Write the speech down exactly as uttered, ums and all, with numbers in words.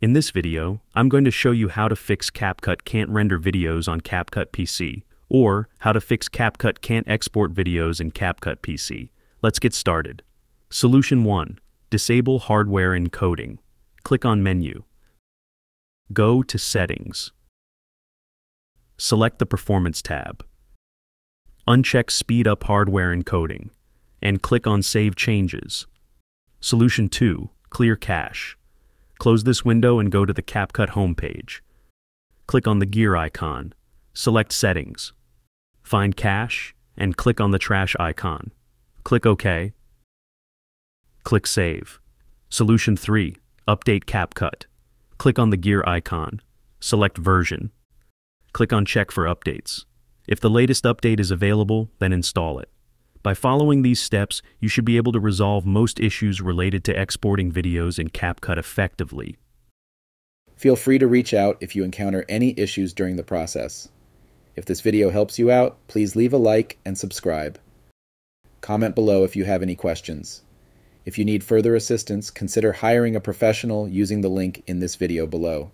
In this video, I'm going to show you how to fix CapCut can't render videos on CapCut P C, or how to fix CapCut can't export videos in CapCut P C. Let's get started. Solution one. Disable hardware encoding. Click on Menu. Go to Settings. Select the Performance tab. Uncheck Speed Up Hardware Encoding, and click on Save Changes. Solution two. Clear Cache. Close this window and go to the CapCut homepage. Click on the gear icon, select Settings, find Cache, and click on the trash icon. Click OK. Click Save. Solution three. Update CapCut. Click on the gear icon, select Version. Click on Check for Updates. If the latest update is available, then install it. By following these steps, you should be able to resolve most issues related to exporting videos in CapCut effectively. Feel free to reach out if you encounter any issues during the process. If this video helps you out, please leave a like and subscribe. Comment below if you have any questions. If you need further assistance, consider hiring a professional using the link in this video below.